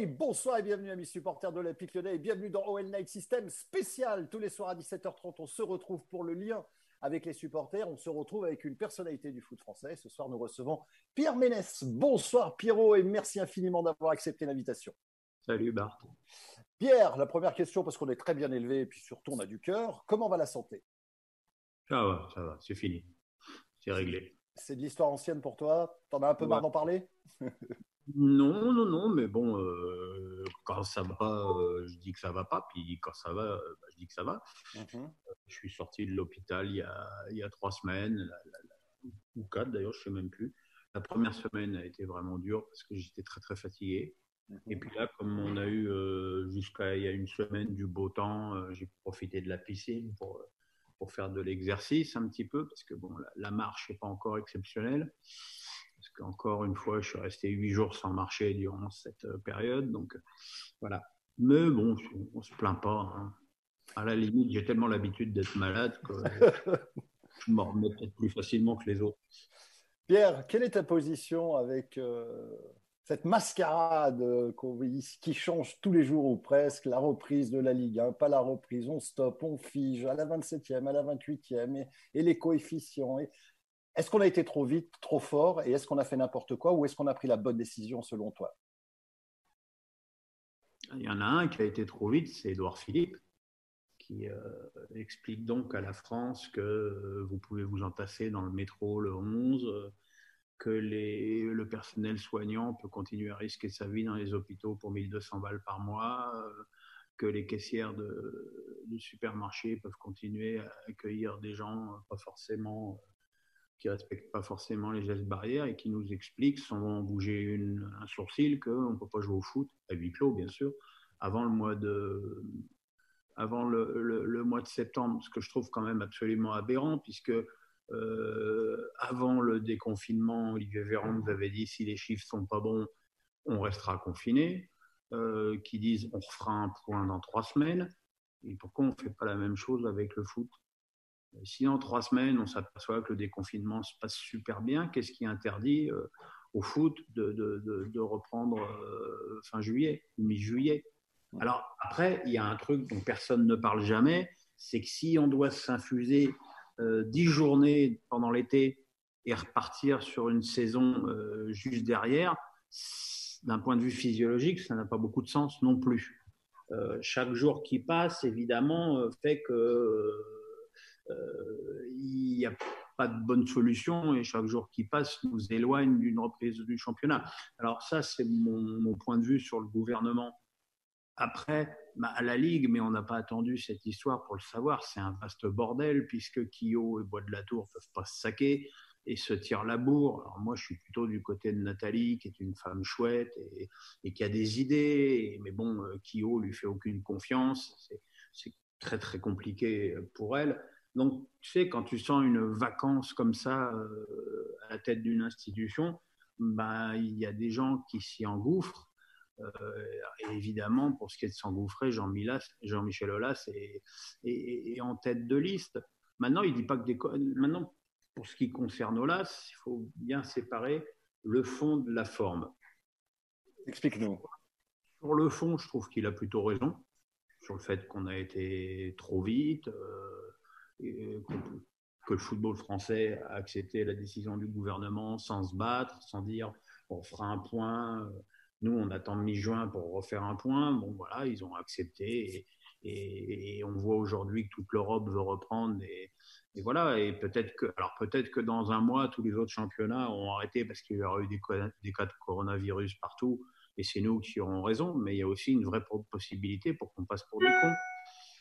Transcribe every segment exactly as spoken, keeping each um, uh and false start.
Hey, bonsoir et bienvenue amis supporters de l'Olympique Lyonnais et bienvenue dans O L Night System spécial. Tous les soirs à dix-sept heures trente, on se retrouve pour le lien avec les supporters. On se retrouve avec une personnalité du foot français. Ce soir, nous recevons Pierre Ménès. Bonsoir Pierrot et merci infiniment d'avoir accepté l'invitation. Salut Bart. Pierre, la première question, parce qu'on est très bien élevé et puis surtout on a du cœur. Comment va la santé? Ça va, ça va, c'est fini. C'est réglé. C'est de l'histoire ancienne pour toi? T'en as un peu ouais. marre d'en parler? Non, non, non, mais bon, euh, quand ça va, euh, je dis que ça va pas, puis quand ça va, euh, bah, je dis que ça va. Mm-hmm. euh, je suis sorti de l'hôpital il y a, il y a trois semaines, la, la, la, ou quatre d'ailleurs, je ne sais même plus. La première semaine a été vraiment dure parce que j'étais très, très fatigué. Mm-hmm. Et puis là, comme on a eu euh, jusqu'à il y a une semaine du beau temps, euh, j'ai profité de la piscine pour, pour faire de l'exercice un petit peu, parce que bon, la, la marche n'est pas encore exceptionnelle. Parce qu'encore une fois, je suis resté huit jours sans marcher durant cette période. Donc, voilà. Mais bon, on ne se plaint pas. Hein. À la limite, j'ai tellement l'habitude d'être malade que je m'en remets peut-être plus facilement que les autres. Pierre, quelle est ta position avec euh, cette mascarade qui change tous les jours ou presque, la reprise de la Ligue, hein, pas la reprise, on stoppe, on fige, à la vingt-septième, à la vingt-huitième, et, et les coefficients et... Est-ce qu'on a été trop vite, trop fort, et est-ce qu'on a fait n'importe quoi, ou est-ce qu'on a pris la bonne décision selon toi? Il y en a un qui a été trop vite, c'est Édouard Philippe, qui euh, explique donc à la France que euh, vous pouvez vous entasser dans le métro le onze, euh, que les, le personnel soignant peut continuer à risquer sa vie dans les hôpitaux pour mille deux cents balles par mois, euh, que les caissières de, de supermarchés peuvent continuer à accueillir des gens euh, pas forcément... Euh, qui ne respectent pas forcément les gestes barrières et qui nous expliquent, sans bouger une, un sourcil, qu'on ne peut pas jouer au foot, à huis clos bien sûr, avant le mois de, avant le, le, le mois de septembre, ce que je trouve quand même absolument aberrant, puisque euh, avant le déconfinement, Olivier Véran nous avait dit « si les chiffres ne sont pas bons, on restera confiné euh, », qui disent « on refera un point dans trois semaines ». Et pourquoi on ne fait pas la même chose avec le foot ? Si en trois semaines, on s'aperçoit que le déconfinement se passe super bien, qu'est-ce qui interdit euh, au foot de, de, de, de reprendre euh, fin juillet, mi-juillet? Alors après, il y a un truc dont personne ne parle jamais, c'est que si on doit s'infuser euh, dix journées pendant l'été et repartir sur une saison euh, juste derrière, d'un point de vue physiologique, ça n'a pas beaucoup de sens non plus. Euh, chaque jour qui passe, évidemment, euh, fait que... Euh, il n'y a pas de bonne solution et chaque jour qui passe nous éloigne d'une reprise du championnat. Alors ça, c'est mon, mon point de vue sur le gouvernement. Après, bah, à la Ligue, mais on n'a pas attendu cette histoire pour le savoir, c'est un vaste bordel puisque Quillot et Bois de la Tour ne peuvent pas se saquer et se tirent la bourre. Alors moi, je suis plutôt du côté de Nathalie, qui est une femme chouette et, et qui a des idées, et, mais bon, Quillot ne lui fait aucune confiance, c'est, c'est très très compliqué pour elle. Donc, tu sais, quand tu sens une vacance comme ça euh, à la tête d'une institution, bah, il y a des gens qui s'y engouffrent. Euh, et évidemment, pour ce qui est de s'engouffrer, Jean-Michel Aulas est, est, est en tête de liste. Maintenant, il dit pas que des... Maintenant, pour ce qui concerne Aulas, il faut bien séparer le fond de la forme. Explique-nous. Sur le fond, je trouve qu'il a plutôt raison, sur le fait qu'on a été trop vite, euh, que le football français a accepté la décision du gouvernement sans se battre, sans dire on fera un point, nous on attend mi-juin pour refaire un point. Bon voilà, ils ont accepté et, et, et on voit aujourd'hui que toute l'Europe veut reprendre et, et voilà. Et peut-être que, alors peut-être que dans un mois tous les autres championnats ont arrêté parce qu'il y aura eu des, des cas de coronavirus partout et c'est nous qui aurons raison, mais il y a aussi une vraie possibilité pour qu'on passe pour des cons.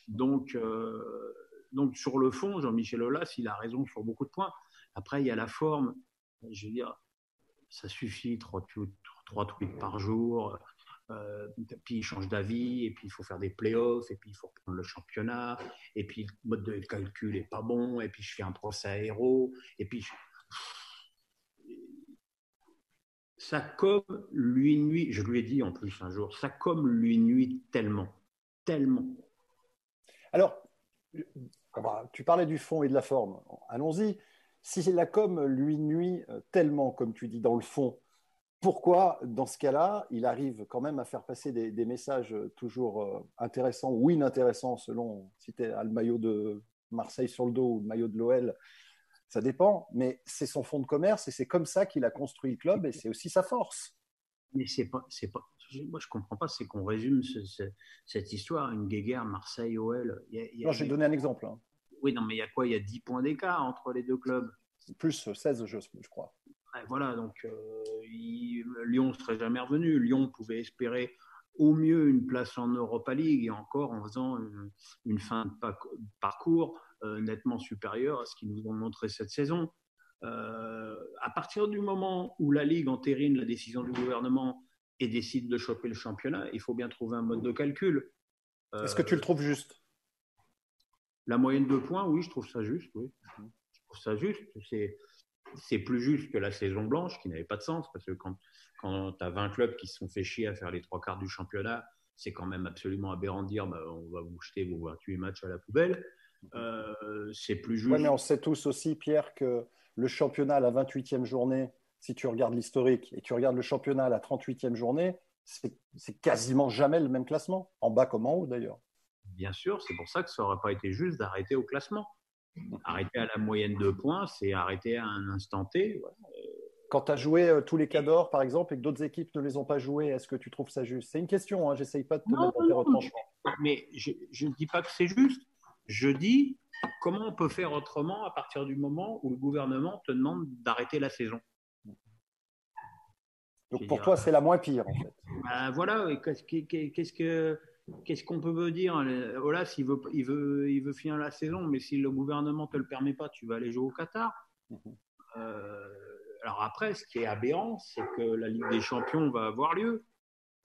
Donc euh, Donc, sur le fond, Jean-Michel Aulas, il a raison sur beaucoup de points. Après, il y a la forme. Je veux dire, ça suffit, trois tweets, trois tweets par jour. Euh, puis, il change d'avis. Et puis, il faut faire des playoffs. Et puis, il faut reprendre le championnat. Et puis, le mode de calcul n'est pas bon. Et puis, je fais un procès à Hérault. Et puis, je... ça comme lui nuit. Je lui ai dit en plus un jour, ça comme lui nuit tellement. Tellement. Alors, tu parlais du fond et de la forme. Allons-y. Si la com lui nuit tellement, comme tu dis, dans le fond, Pourquoi, dans ce cas-là, il arrive quand même à faire passer des, des messages toujours euh, intéressants ou inintéressants, selon si tu as le maillot de Marseille sur le dos ou le maillot de l'O L, ça dépend, mais c'est son fonds de commerce et c'est comme ça qu'il a construit le club et c'est aussi sa force. Mais c'est pas, c'est pas, moi, je ne comprends pas, c'est qu'on résume ce, ce, cette histoire, une guéguerre Marseille-O L. Il y a, il y a... Non, j'ai donné un exemple. Hein. Oui, non, mais il y a quoi? Il y a dix points d'écart entre les deux clubs. Plus seize, je, je crois. Voilà, donc euh, il, Lyon ne serait jamais revenu. Lyon pouvait espérer au mieux une place en Europa League et encore en faisant une, une fin de parcours euh, nettement supérieure à ce qu'ils nous ont montré cette saison. Euh, à partir du moment où la Ligue entérine la décision du gouvernement et décide de choper le championnat, il faut bien trouver un mode de calcul. Euh, Est-ce que tu le trouves juste ? La moyenne de points, oui, je trouve ça juste. Oui. Je trouve ça juste. C'est... C'est plus juste que la saison blanche qui n'avait pas de sens parce que quand, quand tu as vingt clubs qui se sont fait chier à faire les trois quarts du championnat, c'est quand même absolument aberrant de dire bah, on va vous jeter vos vingt-huit matchs à la poubelle. Euh, c'est plus juste. Ouais, mais on sait tous aussi, Pierre, que le championnat à la vingt-huitième journée, si tu regardes l'historique et tu regardes le championnat à la trente-huitième journée, c'est, c'est quasiment jamais le même classement, en bas comme en haut d'ailleurs. Bien sûr, c'est pour ça que ça n'aurait pas été juste d'arrêter au classement. Arrêter à la moyenne de points, c'est arrêter à un instant T. Voilà. Quand tu as joué euh, tous les cadors, par exemple, et que d'autres équipes ne les ont pas joués, est-ce que tu trouves ça juste? C'est une question, hein, j'essaye pas de te non, mettre en tes retranchements. Mais je, je ne dis pas que c'est juste. Je dis comment on peut faire autrement à partir du moment où le gouvernement te demande d'arrêter la saison. Donc pour dire, toi, c'est la moins pire, en fait. Ben voilà, qu'est-ce, qu'est-ce que... Qu'est-ce qu'on peut dire? Aulas, il veut, il, veut, il veut finir la saison, mais si le gouvernement ne te le permet pas, tu vas aller jouer au Qatar. Euh, alors après, ce qui est aberrant, c'est que la Ligue des Champions va avoir lieu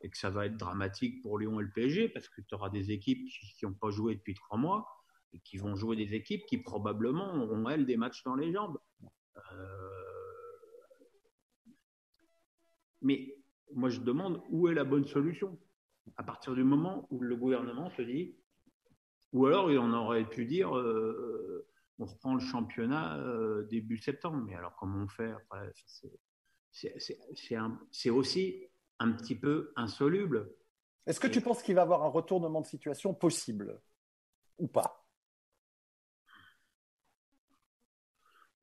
et que ça va être dramatique pour Lyon et le P S G parce que tu auras des équipes qui n'ont pas joué depuis trois mois et qui vont jouer des équipes qui probablement auront, elles, des matchs dans les jambes. Euh, mais moi, je demande où est la bonne solution ? À partir du moment où le gouvernement se dit, ou alors il en aurait pu dire, euh, on reprend le championnat euh, début septembre. Mais alors comment on fait après? C'est, c'est, c'est, c'est, un, c'est aussi un petit peu insoluble. Est-ce que Et... tu penses qu'il va y avoir un retournement de situation possible ou pas?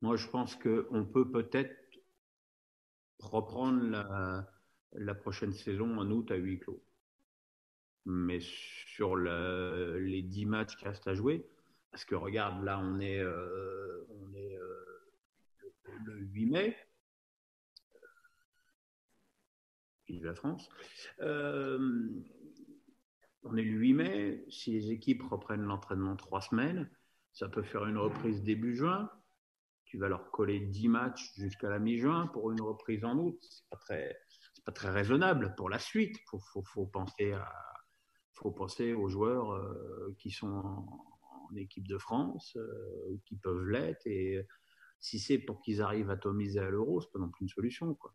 Moi, je pense qu'on peut peut-être reprendre la, la prochaine saison en août à huis clos. Mais sur le, les dix matchs qu'il reste à jouer, parce que regarde, là, on est, euh, on est euh, le, le huit mai, vive la France, euh, on est le huit mai, si les équipes reprennent l'entraînement trois semaines, ça peut faire une reprise début juin, tu vas leur coller dix matchs jusqu'à la mi-juin pour une reprise en août, c'est pas très, c'est pas très raisonnable pour la suite, il faut, faut, faut penser à faut penser aux joueurs euh, qui sont en, en équipe de France, euh, qui peuvent l'être. Et euh, si c'est pour qu'ils arrivent atomisés à l'euro, ce n'est pas non plus une solution, quoi.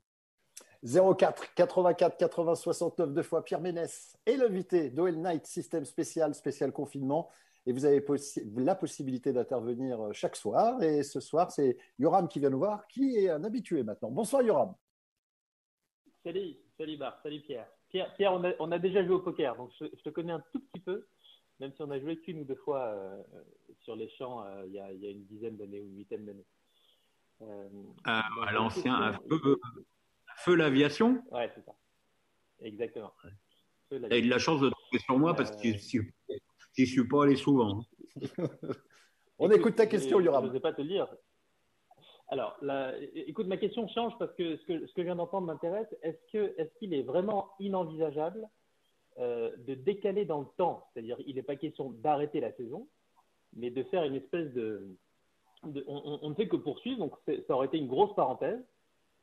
zéro quatre, quatre-vingt-quatre, quatre-vingts, soixante-neuf, deux fois Pierre Ménès est l'invité d'O L Night System spécial, spécial confinement. Et vous avez possi- la possibilité d'intervenir chaque soir. Et ce soir, c'est Yoram qui vient nous voir, qui est un habitué maintenant. Bonsoir Yoram. Salut, salut Bart, salut Pierre. Pierre, Pierre on, a, on a déjà joué au poker, donc je, je te connais un tout petit peu, même si on a joué qu'une ou deux fois euh, sur les champs euh, il, y a, il y a une dizaine d'années ou une huitaine d'années. Euh, euh, à l'ancien, à feu, à feu l'aviation. Ouais, c'est ça. Exactement. Ouais. Il a eu de la chance de tomber sur moi parce que euh... je n'y suis pas allé souvent. On écoute, écoute ta question, Yoram. Je ne sais pas te le dire. Alors, la, écoute, ma question change parce que ce que, ce que je viens d'entendre m'intéresse. Est-ce que, est-ce qu'il est vraiment inenvisageable euh, de décaler dans le temps? C'est-à-dire, il n'est pas question d'arrêter la saison, mais de faire une espèce de… de on, on ne fait que poursuivre, donc ça aurait été une grosse parenthèse,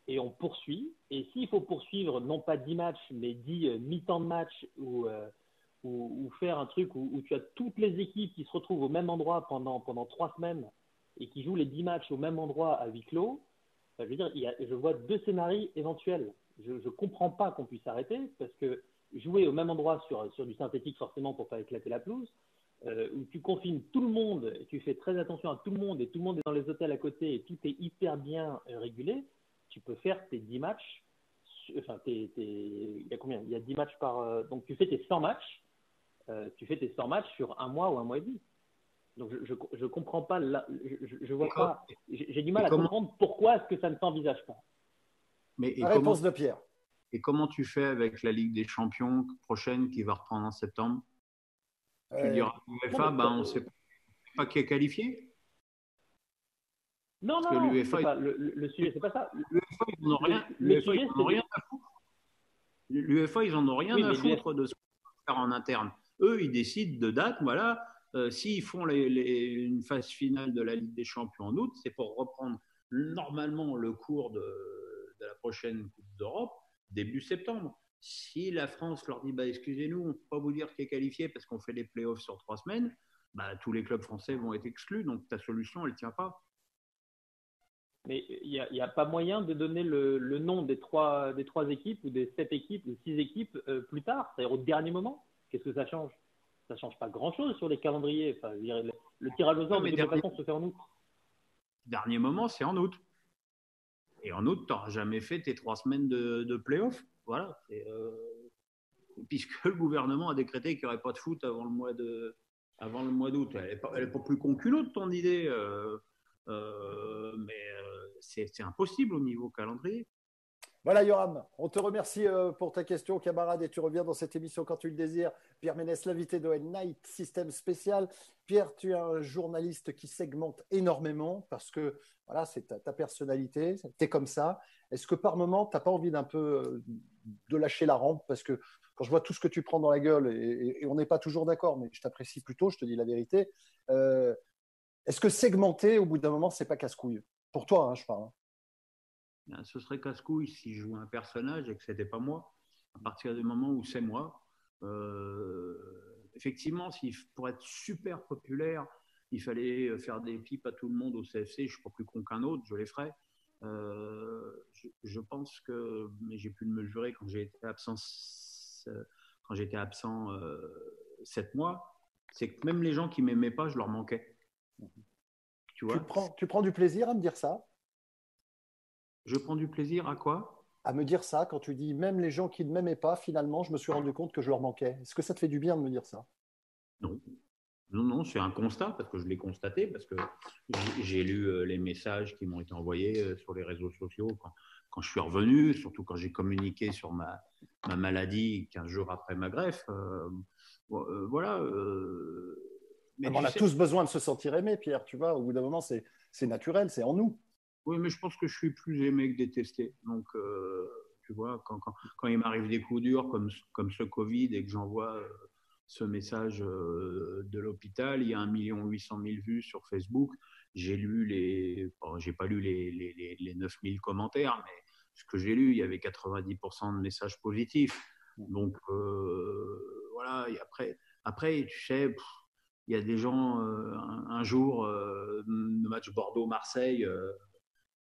et on poursuit. Et s'il faut poursuivre, non pas dix matchs, mais dix euh, mi-temps de match ou, euh, ou, ou faire un truc où, où tu as toutes les équipes qui se retrouvent au même endroit pendant, pendant trois semaines, et qui joue les dix matchs au même endroit à huis clos, enfin, je veux dire, il y a, je vois deux scénarios éventuels. Je ne comprends pas qu'on puisse arrêter, parce que jouer au même endroit sur, sur du synthétique, forcément, pour ne pas éclater la pelouse, euh, où tu confines tout le monde, et tu fais très attention à tout le monde, et tout le monde est dans les hôtels à côté, et tout est hyper bien euh, régulé, tu peux faire tes dix matchs enfin, t'es, t'es, il y a combien ? Il y a dix matchs par. Euh, donc tu fais tes cent matchs, euh, tu fais tes cent matchs sur un mois ou un mois et demi. Donc je je, je comprends pas, la, je, je vois pas, j'ai du mal à comment, comprendre pourquoi est-ce que ça ne s'envisage pas. Mais et la réponse comment, de Pierre. Et comment tu fais avec la Ligue des Champions prochaine qui va reprendre en septembre ? Tu euh, diras à l'UEFA, ben, on ne sait pas qui est qualifié. Non, non, non, c'est pas, le, le sujet, c'est pas ça. L'UEFA, ils n'en ont rien, le, le sujet, ils n'en ont rien à foutre. L'UEFA, ils n'en ont rien oui, à foutre de ce qu'on va faire en interne. Eux, ils décident de date, voilà. Euh, s'ils font les, les, une phase finale de la Ligue des Champions en août, c'est pour reprendre normalement le cours de, de la prochaine Coupe d'Europe, début septembre. Si la France leur dit bah, « excusez-nous, on ne peut pas vous dire qui est qualifié parce qu'on fait les playoffs sur trois semaines bah, », tous les clubs français vont être exclus, donc ta solution, elle ne tient pas. Mais il n'y a, a pas moyen de donner le, le nom des trois, des trois équipes ou des sept équipes ou six équipes euh, plus tard, c'est-à-dire au dernier moment. Qu'est-ce que ça change ? Ça ne change pas grand-chose sur les calendriers. Enfin, le, le tirage aux ordres, de toute façon, se fait en août. Dernier moment, c'est en août. Et en août, tu n'auras jamais fait tes trois semaines de, de play-off. Voilà. Et, euh, puisque le gouvernement a décrété qu'il n'y aurait pas de foot avant le mois de, avant le mois d'août. Elle n'est pas, pas plus con qu'une autre, ton idée. Euh, euh, mais euh, c'est, c'est impossible au niveau calendrier. Voilà Yoram, on te remercie pour ta question camarade et tu reviens dans cette émission quand tu le désires. Pierre Ménès, l'invité d'O L Night System spécial. Pierre, tu es un journaliste qui segmente énormément parce que voilà, c'est ta, ta personnalité, tu es comme ça. Est-ce que par moment, tu n'as pas envie d'un peu de lâcher la rampe parce que quand je vois tout ce que tu prends dans la gueule et, et, et on n'est pas toujours d'accord, mais je t'apprécie plutôt, je te dis la vérité. Euh, est-ce que segmenter au bout d'un moment, c'est pas casse-couille ? Pour toi, hein, je parle. Hein. Ce serait casse-couille si je jouais un personnage et que ce n'était pas moi, à partir du moment où c'est moi. Euh, effectivement, si, pour être super populaire, il fallait faire des pipes à tout le monde au C F C, je ne suis pas plus con qu'un autre, je les ferais. Euh, je, je pense que, mais j'ai pu le mesurer quand j'ai été absent, quand j'étais absent euh, sept mois, c'est que même les gens qui ne m'aimaient pas, je leur manquais. Tu vois ? Tu prends, tu prends du plaisir à me dire ça ? Je prends du plaisir à quoi ? À me dire ça, quand tu dis même les gens qui ne m'aimaient pas, finalement, je me suis rendu compte que je leur manquais. Est-ce que ça te fait du bien de me dire ça ? Non. Non, non, c'est un constat, parce que je l'ai constaté, parce que j'ai lu les messages qui m'ont été envoyés sur les réseaux sociaux quand, quand je suis revenu, surtout quand j'ai communiqué sur ma, ma maladie quinze jours après ma greffe. Euh, euh, voilà. Euh... Mais on a sais... tous besoin de se sentir aimé, Pierre, tu vois. Au bout d'un moment, c'est, c'est naturel, c'est en nous. Oui, mais je pense que je suis plus aimé que détesté. Donc, euh, tu vois, quand, quand, quand il m'arrive des coups durs comme, comme ce Covid et que j'envoie euh, ce message euh, de l'hôpital, il y a un million huit cent mille vues sur Facebook. J'ai lu les, bon, j'ai pas lu les, les, les, les neuf mille commentaires, mais ce que j'ai lu, il y avait quatre-vingt-dix pour cent de messages positifs. Donc, euh, voilà. Et après, après, tu sais. Pff, il y a des gens, euh, un, un jour, euh, le match Bordeaux-Marseille. Euh,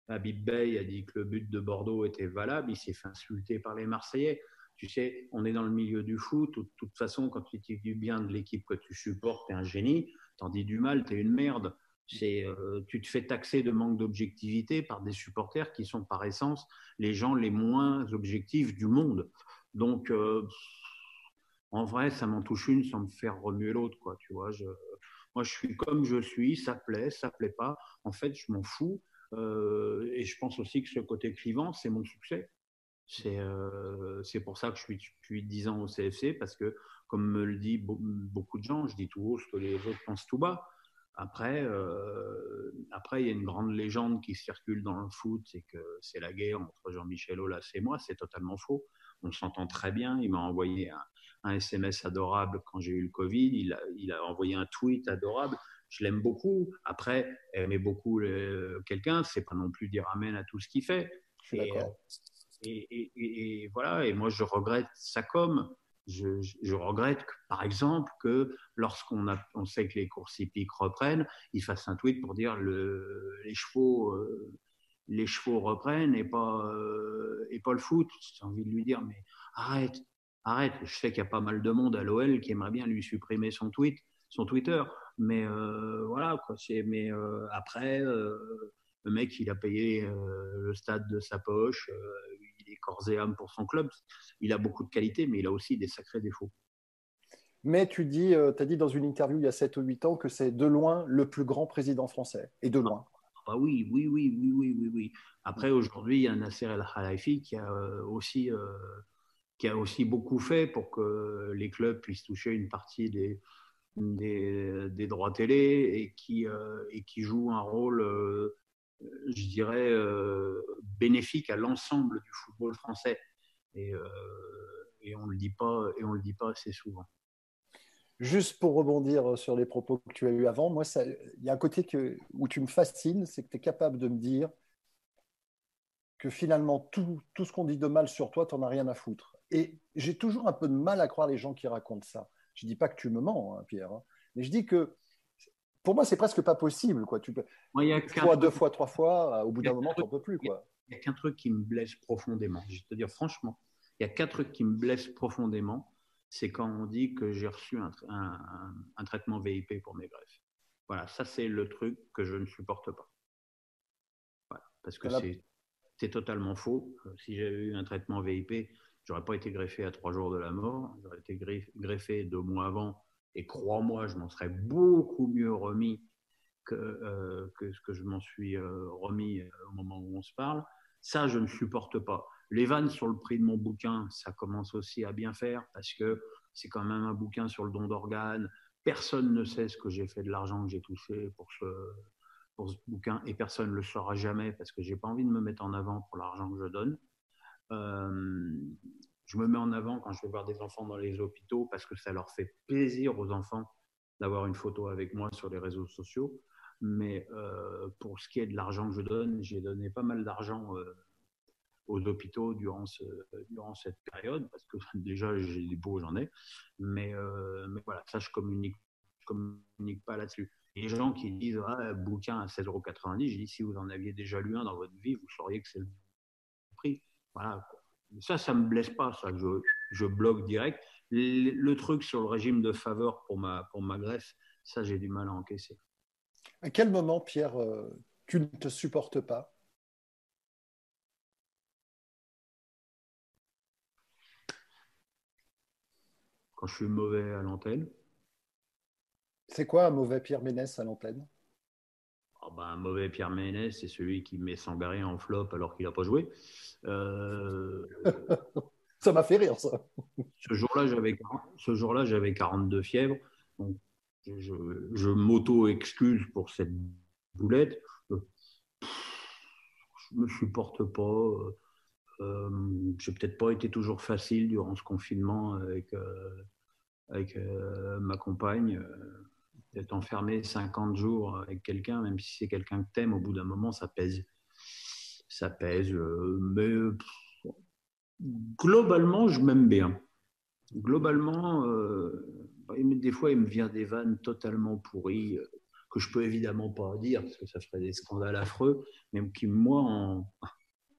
Habib Beye a dit que le but de Bordeaux était valable, il s'est fait insulter par les Marseillais. Tu sais, on est dans le milieu du foot, de toute façon, quand tu dis du bien de l'équipe que tu supportes, t'es un génie, t'en dis du mal, t'es une merde. C'est, euh, tu te fais taxer de manque d'objectivité par des supporters qui sont par essence les gens les moins objectifs du monde. Donc, euh, en vrai, ça m'en touche une sans me faire remuer l'autre, quoi. Tu vois, je, moi, je suis comme je suis, ça plaît, ça plaît pas. En fait, je m'en fous. Euh, et je pense aussi que ce côté clivant, c'est mon succès. C'est, euh, c'est pour ça que je suis depuis dix ans au C F C, parce que, comme me le dit be- beaucoup de gens, je dis tout haut ce que les autres pensent tout bas. Après, euh, après, il y a une grande légende qui circule dans le foot, c'est que c'est la guerre entre Jean-Michel Aulas et moi, c'est totalement faux. On s'entend très bien, il m'a envoyé un, un S M S adorable quand j'ai eu le Covid, il a, il a envoyé un tweet adorable. Je l'aime beaucoup. Après, aimer beaucoup le, quelqu'un, c'est pas non plus dire amen à tout ce qu'il fait. Je suis et, d'accord. Et, et, et, et voilà. Et moi, je regrette ça comme je, je regrette, que, par exemple, que lorsqu'on a, on sait que les courses hippiques reprennent, ils fassent un tweet pour dire le, les chevaux, euh, les chevaux reprennent et pas euh, et pas le foot. J'ai envie de lui dire mais arrête, arrête. Je sais qu'il y a pas mal de monde à l'O L qui aimerait bien lui supprimer son tweet, son Twitter. Mais euh, voilà, quoi. C'est, mais euh, après, euh, le mec, il a payé euh, le stade de sa poche, euh, il est corps et âme pour son club. Il a beaucoup de qualités, mais il a aussi des sacrés défauts. Mais tu dis, t'as dit dans une interview il y a sept ou huit ans que c'est de loin le plus grand président français, et de loin. Ah, bah oui, oui, oui, oui, oui, oui, oui. Après, aujourd'hui, il y a Nasser el-Khalifi qui a aussi... Euh, qui a aussi beaucoup fait pour que les clubs puissent toucher une partie des, des, des droits télé et qui, euh, et qui joue un rôle, euh, je dirais, euh, bénéfique à l'ensemble du football français. Et, euh, et on ne le dit pas, et on le dit pas assez souvent. Juste pour rebondir sur les propos que tu as eus avant, moi, ça, il y a un côté que, où tu me fascines, c'est que tu es capable de me dire que finalement, tout, tout ce qu'on dit de mal sur toi, tu n'en as rien à foutre. Et j'ai toujours un peu de mal à croire les gens qui racontent ça. Je ne dis pas que tu me mens, hein, Pierre, hein, mais je dis que pour moi, c'est presque pas possible, quoi. Tu peux moi, y a fois, deux truc... fois, trois fois, au bout d'un moment, tu n'en peux plus, quoi. Il n'y a qu'un truc qui me blesse profondément. Je te dis franchement, il y a qu'un truc qui me blesse profondément, c'est quand on dit que j'ai reçu un, un, un, un traitement V I P pour mes greffes. Voilà, ça, c'est le truc que je ne supporte pas. Voilà, parce que voilà. c'est, c'est totalement faux. Si j'avais eu un traitement V I P, je n'aurais pas été greffé à trois jours de la mort, j'aurais été greffé deux mois avant, et crois-moi, je m'en serais beaucoup mieux remis que, euh, que ce que je m'en suis euh, remis au moment où on se parle. Ça, je ne supporte pas. Les vannes sur le prix de mon bouquin, ça commence aussi à bien faire, parce que c'est quand même un bouquin sur le don d'organes. Personne ne sait ce que j'ai fait de l'argent que j'ai touché pour ce, pour ce bouquin, et personne ne le saura jamais, parce que je n'ai pas envie de me mettre en avant pour l'argent que je donne. Euh, je me mets en avant quand je vais voir des enfants dans les hôpitaux parce que ça leur fait plaisir aux enfants d'avoir une photo avec moi sur les réseaux sociaux. Mais euh, pour ce qui est de l'argent que je donne, j'ai donné pas mal d'argent euh, aux hôpitaux durant, ce, durant cette période parce que déjà, j'ai des beaux, j'en ai. Mais, euh, mais voilà, ça, je ne communique, je communique pas là-dessus. Les gens qui disent « Ah, bouquin à seize euros quatre-vingt-dix », je dis « Si vous en aviez déjà lu un dans votre vie, vous sauriez que c'est le prix ». Voilà. Ça, ça ne me blesse pas, ça. Je, je bloque direct. Le, le truc sur le régime de faveur pour ma, pour ma greffe, ça, j'ai du mal à encaisser. À quel moment, Pierre, tu ne te supportes pas ? Quand je suis mauvais à l'antenne. C'est quoi un mauvais Pierre Ménès à l'antenne ? Oh ben, un mauvais Pierre Ménès, c'est celui qui met Sangaré en flop alors qu'il n'a pas joué. Euh... ça m'a fait rire, ça. Ce jour-là, j'avais, ce jour-là, j'avais quarante-deux fièvres. Donc, je, je m'auto-excuse pour cette boulette. Je ne me supporte pas. Euh, je n'ai peut-être pas été toujours facile durant ce confinement avec, euh, avec euh, ma compagne. D'être enfermé cinquante jours avec quelqu'un, même si c'est quelqu'un que t'aimes, au bout d'un moment, ça pèse. Ça pèse. Euh, mais pff, globalement, je m'aime bien. Globalement, euh, des fois, il me vient des vannes totalement pourries euh, que je peux évidemment pas dire parce que ça ferait des scandales affreux, mais qui, moi, en,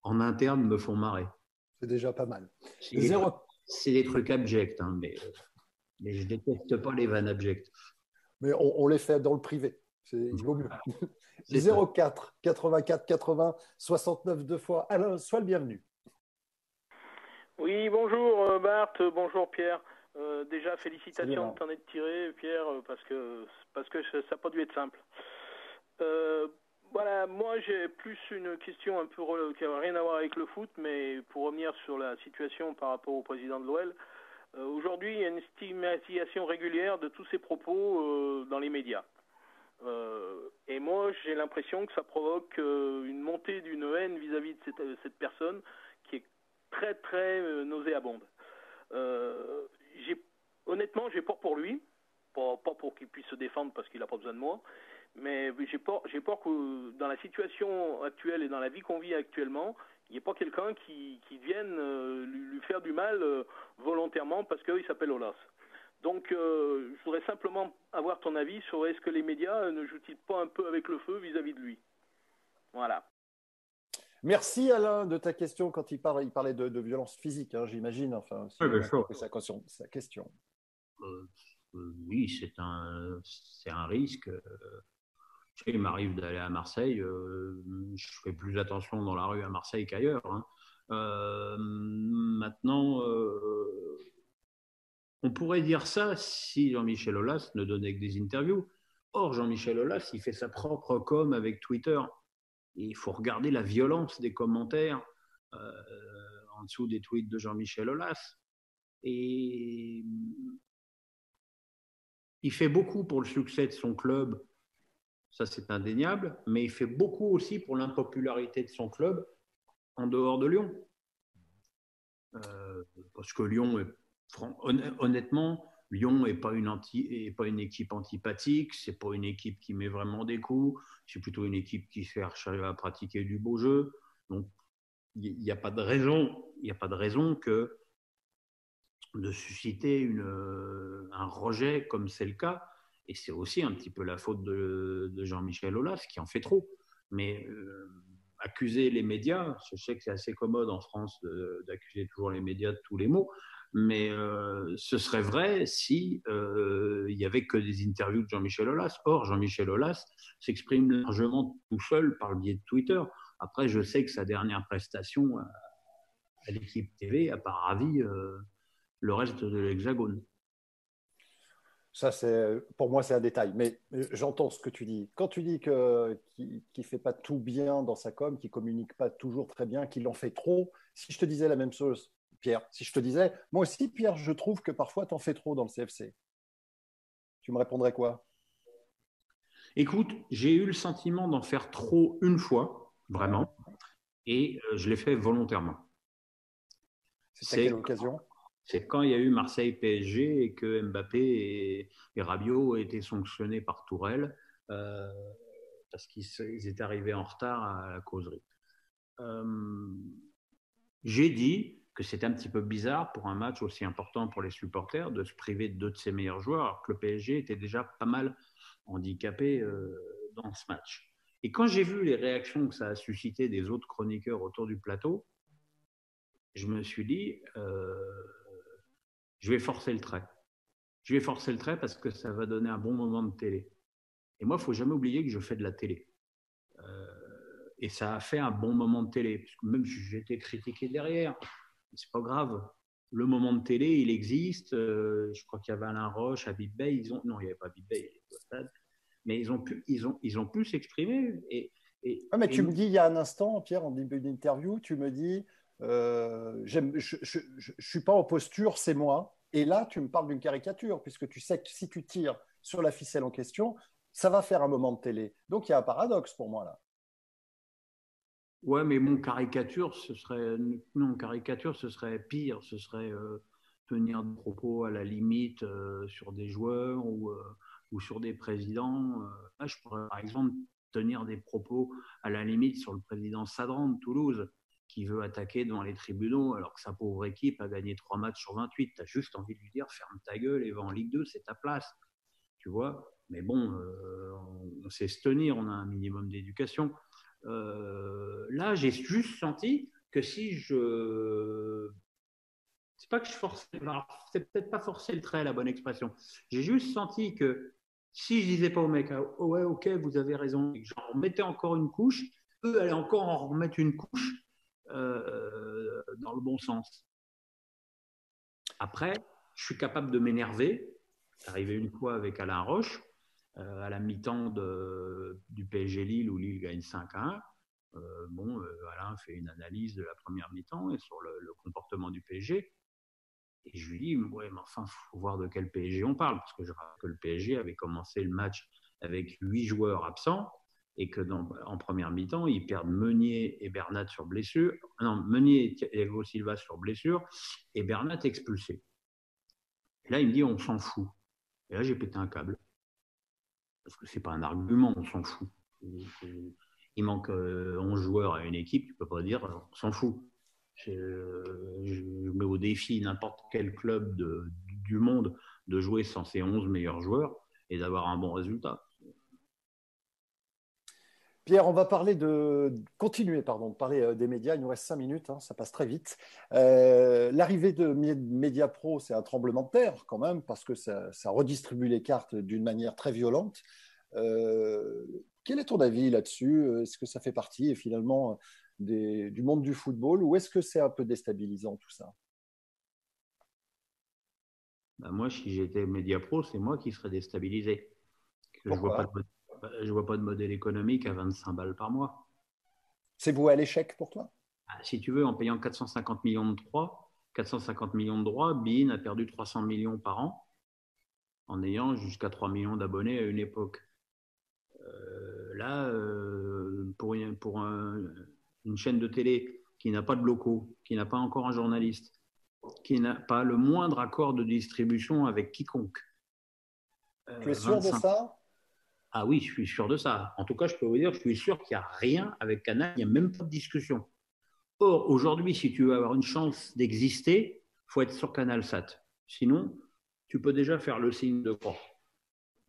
en interne, me font marrer. C'est déjà pas mal. C'est, Zéro... des, c'est des trucs abjects, hein, mais, mais je déteste pas les vannes abjectes. Mais on, on les fait dans le privé. C'est, il vaut mieux. zéro quatre, quatre-vingt-quatre, quatre-vingts, soixante-neuf deux fois. Alain, sois le bienvenu. Oui, bonjour Bart, bonjour Pierre. Euh, déjà, félicitations de t'en être tiré, Pierre, parce que, parce que ça n'a pas dû être simple. Euh, voilà, moi j'ai plus une question un peu qui n'a rien à voir avec le foot, mais pour revenir sur la situation par rapport au président de l'O L. Euh, aujourd'hui, il y a une stigmatisation régulière de tous ces propos euh, dans les médias. Euh, et moi, j'ai l'impression que ça provoque euh, une montée d'une haine vis-à-vis de cette, euh, cette personne qui est très, très euh, nauséabonde. Euh, j'ai, honnêtement, j'ai peur pour lui, pas, pas pour qu'il puisse se défendre parce qu'il n'a pas besoin de moi, mais j'ai peur, j'ai peur que dans la situation actuelle et dans la vie qu'on vit actuellement, il n'y a pas quelqu'un qui, qui vienne euh, lui, lui faire du mal euh, volontairement parce qu'il s'appelle Aulas. Donc, euh, je voudrais simplement avoir ton avis sur est-ce que les médias ne jouent-ils pas un peu avec le feu vis-à-vis de lui ? Voilà. Merci Alain de ta question. Quand il parlait, il parlait de, de violence physique, hein, j'imagine. Enfin, si oui, bien sûr. Sa question. Sa question. Euh, euh, oui, c'est un, c'est un risque. Euh... Il m'arrive d'aller à Marseille, euh, je fais plus attention dans la rue à Marseille qu'ailleurs. Hein. Euh, maintenant, euh, on pourrait dire ça si Jean-Michel Aulas ne donnait que des interviews. Or, Jean-Michel Aulas, il fait sa propre com avec Twitter. Et il faut regarder la violence des commentaires euh, en dessous des tweets de Jean-Michel Aulas. Et il fait beaucoup pour le succès de son club, ça c'est indéniable, mais il fait beaucoup aussi pour l'impopularité de son club en dehors de Lyon. Euh, parce que Lyon, est, honnêtement, Lyon n'est pas, pas une équipe antipathique, c'est pas une équipe qui met vraiment des coups, c'est plutôt une équipe qui cherche à pratiquer du beau jeu. Donc, il n'y a pas de raison, il n'y a pas de raison que de susciter une, un rejet comme c'est le cas. Et c'est aussi un petit peu la faute de, de Jean-Michel Aulas qui en fait trop. Mais euh, accuser les médias, je sais que c'est assez commode en France d'accuser toujours les médias de tous les maux, mais euh, ce serait vrai si euh, il n'y avait que des interviews de Jean-Michel Aulas. Or, Jean-Michel Aulas s'exprime largement tout seul par le biais de Twitter. Après, je sais que sa dernière prestation à, à l'Équipe T V a pas ravi euh, le reste de l'Hexagone. Ça, c'est, pour moi, c'est un détail, mais j'entends ce que tu dis. Quand tu dis que, qu'il ne fait pas tout bien dans sa com, qu'il ne communique pas toujours très bien, qu'il en fait trop, si je te disais la même chose, Pierre, si je te disais, moi aussi, Pierre, je trouve que parfois, tu en fais trop dans le C F C, tu me répondrais quoi? Écoute, j'ai eu le sentiment d'en faire trop une fois, vraiment, et je l'ai fait volontairement. C'est à quelle occasion ? C'est quand il y a eu Marseille P S G et que Mbappé et, et Rabiot étaient sanctionnés par Tourelle euh, parce qu'ils ils étaient arrivés en retard à la causerie. Euh, j'ai dit que c'était un petit peu bizarre pour un match aussi important pour les supporters de se priver de deux de ses meilleurs joueurs alors que le P S G était déjà pas mal handicapé euh, dans ce match. Et quand j'ai vu les réactions que ça a suscité des autres chroniqueurs autour du plateau, je me suis dit... Euh, Je vais forcer le trait. Je vais forcer le trait parce que ça va donner un bon moment de télé. Et moi, il ne faut jamais oublier que je fais de la télé. Euh, et ça a fait un bon moment de télé. Parce que même si j'ai été critiqué derrière, c'est pas grave. Le moment de télé, il existe. Euh, je crois qu'il y avait Alain Roche, Habib Beye. Ils ont... Non, il n'y avait pas Habib Beye. Mais ils ont pu, ils ont, ils ont pu s'exprimer. Et, et, ah, mais et... tu me dis, il y a un instant, Pierre, en début d'interview, tu me dis... Euh, j'aime, je ne suis pas en posture, c'est moi. Et là, tu me parles d'une caricature, puisque tu sais que si tu tires sur la ficelle en question, ça va faire un moment de télé. Donc, il y a un paradoxe pour moi, là. Ouais, mais mon caricature, ce serait, non, caricature, ce serait pire. Ce serait euh, tenir des propos à la limite euh, sur des joueurs ou, euh, ou sur des présidents. Euh, là, je pourrais, par exemple, tenir des propos à la limite sur le président Sadran de Toulouse, qui veut attaquer devant les tribunaux alors que sa pauvre équipe a gagné trois matchs sur vingt-huit. Tu as juste envie de lui dire, ferme ta gueule et va en Ligue deux, c'est ta place. Tu vois ? Mais bon, euh, on sait se tenir, on a un minimum d'éducation. Euh, là, j'ai juste senti que si je... C'est pas que je forçais... Alors, c'est peut-être pas forcer le trait, la bonne expression. J'ai juste senti que si je disais pas au mec, « Oh ouais, ok, vous avez raison », et que j'en remettais encore une couche, eux allaient encore en remettre une couche Euh, dans le bon sens. Après, je suis capable de m'énerver. C'est arrivé une fois avec Alain Roche, euh, à la mi-temps de, du P S G Lille, où Lille gagne cinq à un. Euh, bon, euh, Alain fait une analyse de la première mi-temps et sur le, le comportement du P S G. Et je lui dis, ouais, mais enfin, il faut voir de quel P S G on parle, parce que je rappelle que le P S G avait commencé le match avec huit joueurs absents, et que dans, en première mi-temps, ils perdent Meunier et Bernat sur blessure. Non, Meunier et Evo Silva sur blessure et Bernat expulsé. Et là, il me dit, on s'en fout. Et là, j'ai pété un câble. Parce que ce n'est pas un argument, on s'en fout. Il manque onze joueurs à une équipe, tu ne peux pas dire, on s'en fout. Je, je mets au défi n'importe quel club de, du monde de jouer sans ses onze meilleurs joueurs et d'avoir un bon résultat. Pierre, on va parler de, continuer pardon, de parler des médias. Il nous reste cinq minutes, hein, ça passe très vite. Euh, l'arrivée de Mediapro, c'est un tremblement de terre quand même, parce que ça, ça redistribue les cartes d'une manière très violente. Euh, Quel est ton avis là-dessus? Est-ce que ça fait partie finalement des, du monde du football, ou est-ce que c'est un peu déstabilisant tout ça? Ben moi, si j'étais Mediapro, c'est moi qui serais déstabilisé. Je ne vois, vois pas de modèle économique à vingt-cinq balles par mois. C'est voué à l'échec pour toi? Si tu veux, en payant quatre cent cinquante millions de droits, quatre cent cinquante millions de droits, beIN a perdu trois cents millions par an en ayant jusqu'à trois millions d'abonnés à une époque. Euh, là, euh, pour, pour un, une chaîne de télé qui n'a pas de locaux, qui n'a pas encore un journaliste, qui n'a pas le moindre accord de distribution avec quiconque. Euh, tu es sûr vingt-cinq... de ça? Ah oui, je suis sûr de ça. En tout cas, je peux vous dire, je suis sûr qu'il n'y a rien avec Canal, il n'y a même pas de discussion. Or, aujourd'hui, si tu veux avoir une chance d'exister, il faut être sur CanalSat. Sinon, tu peux déjà faire le signe de croix.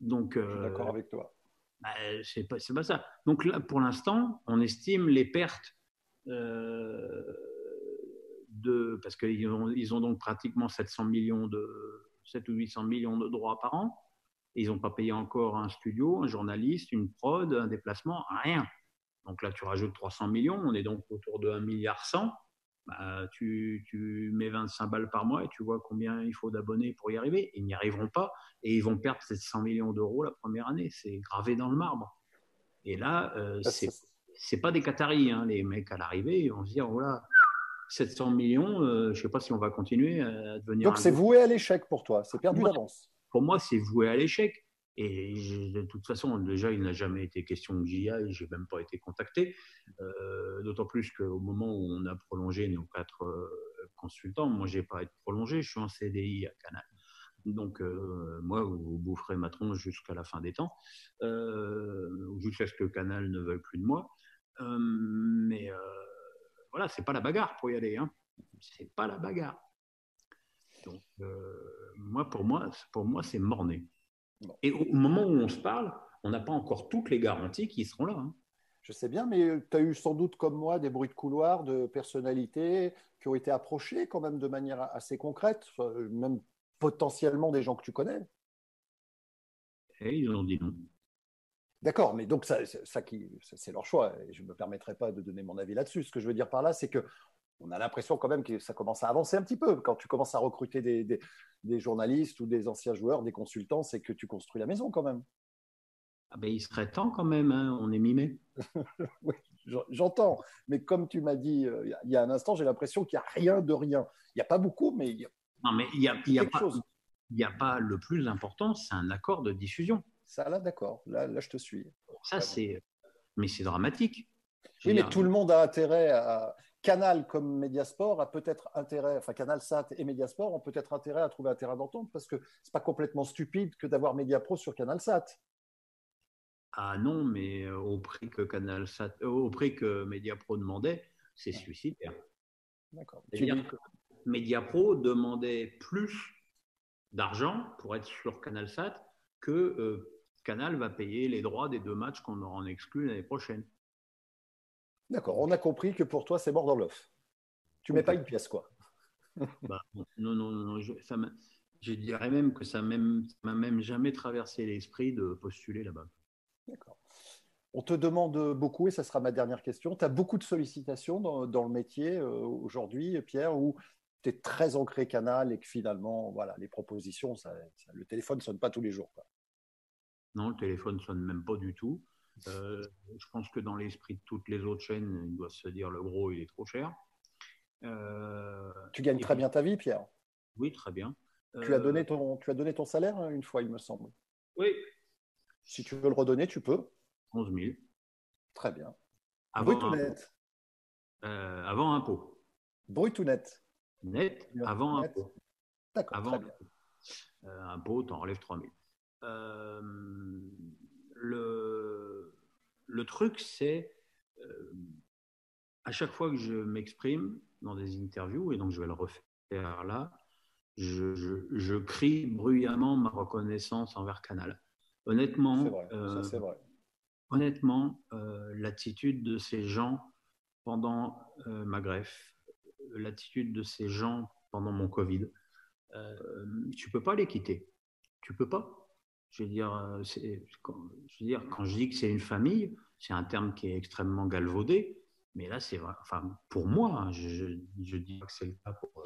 Donc, euh, je suis d'accord avec toi. Bah, c'est pas, c'est pas ça. Donc là, pour l'instant, on estime les pertes euh, de… Parce qu'ils ont, ils ont donc pratiquement sept cents millions de… sept ou huit cents millions de droits par an. Ils n'ont pas payé encore un studio, un journaliste, une prod, un déplacement, rien. Donc là, tu rajoutes trois cents millions, on est donc autour de un milliard. Bah, tu, tu mets vingt-cinq balles par mois et tu vois combien il faut d'abonnés pour y arriver. Ils n'y arriveront pas et ils vont perdre sept cents millions d'euros la première année. C'est gravé dans le marbre. Et là, euh, ce n'est pas des Qataris. Hein. Les mecs, à l'arrivée, ils vont se dire, voilà, sept cents millions, euh, je ne sais pas si on va continuer à devenir… Donc, c'est voué à l'échec pour toi, c'est perdu d'avance. Pour moi, c'est voué à l'échec. Et de toute façon, déjà, il n'a jamais été question que j'y aille, je n'ai même pas été contacté, euh, d'autant plus qu'au moment où on a prolongé nos quatre euh, consultants, moi, je n'ai pas à être prolongé, je suis en C D I à Canal. Donc, euh, moi, vous boufferez ma tronche jusqu'à la fin des temps, euh, jusqu'à ce que Canal ne veuille plus de moi. Euh, mais euh, voilà, ce n'est pas la bagarre pour y aller, hein. Ce n'est pas la bagarre. Donc, euh, moi, pour moi, pour moi, c'est morné. Et au moment où on se parle, on n'a pas encore toutes les garanties qui seront là. Hein. Je sais bien, mais tu as eu sans doute, comme moi, des bruits de couloir, de personnalités qui ont été approchées quand même de manière assez concrète, même potentiellement des gens que tu connais. Et ils ont dit non. D'accord, mais donc ça, ça qui, c'est leur choix. Et je ne me permettrai pas de donner mon avis là-dessus. Ce que je veux dire par là, c'est que on a l'impression quand même que ça commence à avancer un petit peu. Quand tu commences à recruter des, des, des journalistes ou des anciens joueurs, des consultants, c'est que tu construis la maison quand même. Ah ben, il serait temps quand même, hein, on est mi-mai. Oui, j'entends. Mais comme tu m'as dit euh, il y a un instant, j'ai l'impression qu'il n'y a rien de rien. Il n'y a pas beaucoup, mais il y a, non, mais il y a, il y a quelque pas, chose. Il n'y a pas le plus important, c'est un accord de diffusion. Ça, là, d'accord. Là, là je te suis. Ça, c'est… Mais c'est dramatique. Oui, mais tout le monde a intérêt à… Canal comme Mediasport a peut-être intérêt, enfin CanalSat et Mediasport ont peut-être intérêt à trouver un terrain d'entente, parce que c'est pas complètement stupide que d'avoir Mediapro sur CanalSat. Ah non, mais au prix que CanalSat, au prix que Mediapro demandait, c'est suicidaire. D'accord. C'est-à-dire que Mediapro demandait plus d'argent pour être sur CanalSat que euh, Canal va payer les droits des deux matchs qu'on aura en exclu l'année prochaine. D'accord, on a compris que pour toi, c'est mort dans l'œuf. Tu ne mets pas une pièce, quoi. Bah, non, non, non. Je, ça je dirais même que ça ne m'a même jamais traversé l'esprit de postuler là-bas. D'accord. On te demande beaucoup, et ça sera ma dernière question. Tu as beaucoup de sollicitations dans, dans le métier euh, aujourd'hui, Pierre, où tu es très ancré Canal et que finalement, voilà, les propositions, ça, ça, le téléphone ne sonne pas tous les jours, quoi. Non, le téléphone ne sonne même pas du tout. Euh, je pense que dans l'esprit de toutes les autres chaînes, ils doivent se dire le gros, il est trop cher. Euh, tu gagnes très bien ta vie, Pierre. Oui, très bien. Euh, tu as donné ton, tu as donné ton salaire une fois, il me semble. Oui. Si tu veux le redonner, tu peux. onze mille. Très bien. Avant brut ou net? euh, Avant impôt. Brut ou net? Net, avant net. Impôt. D'accord, avant euh, impôt, t'en relèves trois mille. Euh, Le, le truc, c'est euh, à chaque fois que je m'exprime dans des interviews, et donc je vais le refaire là, je, je, je crie bruyamment ma reconnaissance envers Canal. Honnêtement, vrai, euh, ça, vrai. Honnêtement, euh, l'attitude de ces gens pendant euh, ma greffe, l'attitude de ces gens pendant mon Covid, euh, tu peux pas les quitter. Tu peux pas. je veux dire, c'est, je veux dire, quand je dis que c'est une famille, c'est un terme qui est extrêmement galvaudé, mais là, c'est vrai. Enfin, pour moi, je ne dis pas que c'est le cas pour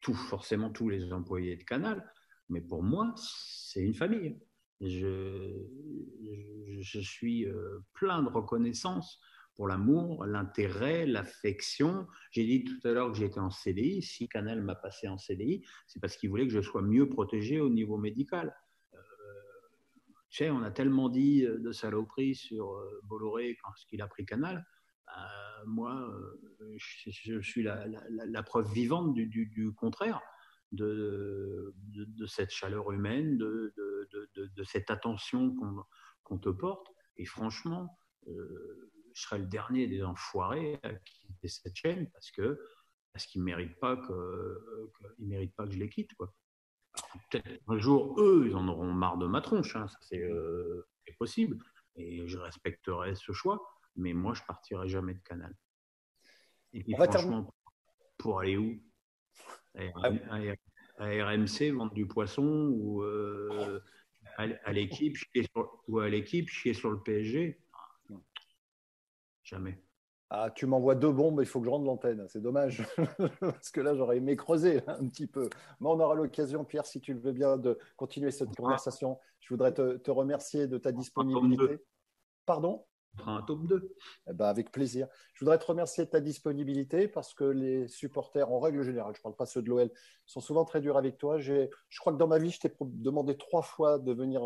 tout, forcément tous les employés de Canal, mais pour moi, c'est une famille. Je, je, je suis plein de reconnaissance pour l'amour, l'intérêt, l'affection. J'ai dit tout à l'heure que j'étais en C D I. Si Canal m'a passé en C D I, c'est parce qu'il voulait que je sois mieux protégé au niveau médical. Euh, tu sais, on a tellement dit de saloperies sur Bolloré quand il a pris Canal. Euh, moi, je, je suis la, la, la, la preuve vivante du, du, du contraire. De, de, de cette chaleur humaine, de, de, de, de cette attention qu'on, qu'on te porte. Et franchement, euh, je serais le dernier des enfoirés à quitter cette chaîne parce que parce qu'ils méritent pas que, que ils méritent pas que je les quitte, quoi. Alors, peut-être un jour, eux, ils en auront marre de ma tronche, hein, ça c'est, euh, c'est possible. Et je respecterai ce choix, mais moi, je partirai jamais de Canal. Et puis, franchement, pour, pour aller où? À R M C, vendre du poisson ou euh, à, à l'équipe, chier sur, ou à l'équipe, chier sur le P S G. Non. Jamais. Ah, tu m'envoies deux bombes, il faut que je rende l'antenne. C'est dommage, parce que là, j'aurais aimé creuser là, un petit peu. Mais on aura l'occasion, Pierre, si tu le veux bien, de continuer cette ah. conversation. Je voudrais te, te remercier de ta disponibilité. Pardon ? Un tome deux. Eh ben avec plaisir. Je voudrais te remercier de ta disponibilité parce que les supporters, en règle générale, je ne parle pas ceux de l'O L, sont souvent très durs avec toi. J'ai, je crois que dans ma vie, je t'ai demandé trois fois de venir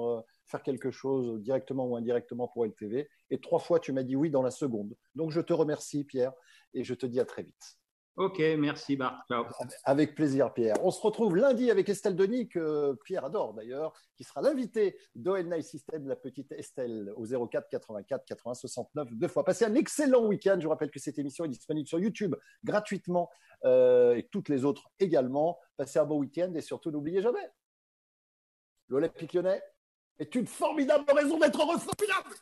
faire quelque chose directement ou indirectement pour L T V. Et trois fois, tu m'as dit oui dans la seconde. Donc, je te remercie, Pierre, et je te dis à très vite. Ok, merci Bart. Ciao. Avec plaisir, Pierre. On se retrouve lundi avec Estelle Denis, que Pierre adore d'ailleurs, qui sera l'invitée d'O L Night System, la petite Estelle, au zéro quatre, quatre-vingt-quatre, quatre-vingts, soixante-neuf, deux fois. Passez un excellent week-end. Je vous rappelle que cette émission est disponible sur YouTube gratuitement euh, et toutes les autres également. Passez un bon week-end et surtout, n'oubliez jamais, l'Olympique Lyonnais est une formidable raison d'être heureux, formidable.